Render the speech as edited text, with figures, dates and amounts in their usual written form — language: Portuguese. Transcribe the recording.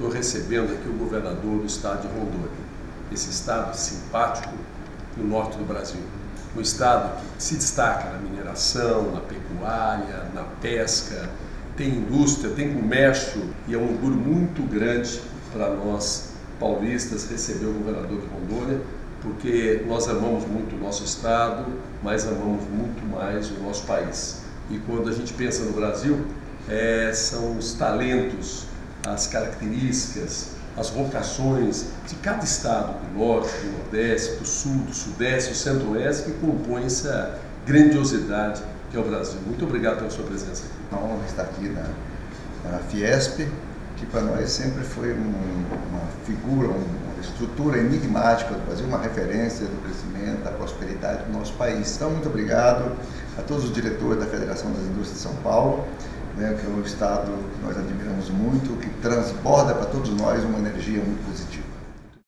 Estou recebendo aqui o governador do estado de Rondônia, esse estado simpático no norte do Brasil, um estado que se destaca na mineração, na pecuária, na pesca, tem indústria, tem comércio, e é um orgulho muito grande para nós paulistas receber o governador de Rondônia, porque nós amamos muito o nosso estado, mas amamos muito mais o nosso país. E quando a gente pensa no Brasil, são os talentos, as características, as vocações de cada estado do norte, do nordeste, do sul, do sudeste, do centro-oeste, que compõem essa grandiosidade que é o Brasil. Muito obrigado pela sua presença aqui. É uma honra estar aqui na Fiesp, que para nós sempre foi uma figura, uma estrutura enigmática do Brasil, uma referência do crescimento, da prosperidade do nosso país. Então, muito obrigado a todos os diretores da Federação das Indústrias de São Paulo, né, que é um estado que nós admiramos muito, que transborda para todos nós uma energia muito positiva.